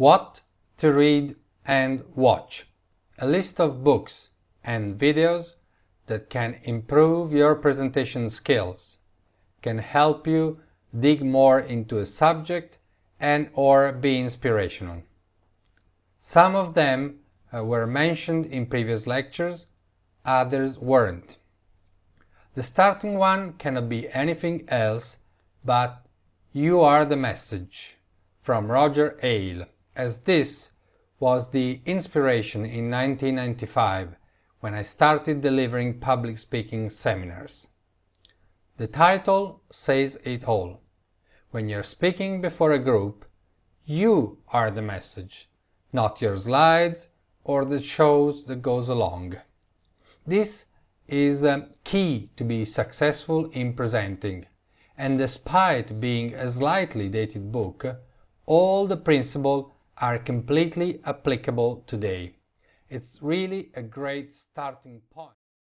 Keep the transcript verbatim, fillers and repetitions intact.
What to read and watch. A list of books and videos that can improve your presentation skills, can help you dig more into a subject and or be inspirational. Some of them were mentioned in previous lectures, others weren't. The starting one cannot be anything else but You Are the Message from Roger Ailes, as this was the inspiration in nineteen ninety-five when I started delivering public speaking seminars. The title says it all. When you're speaking before a group, you are the message, not your slides or the shows that goes along. This is um, key to be successful in presenting, and despite being a slightly dated book, all the principles are completely applicable today. It's really a great starting point.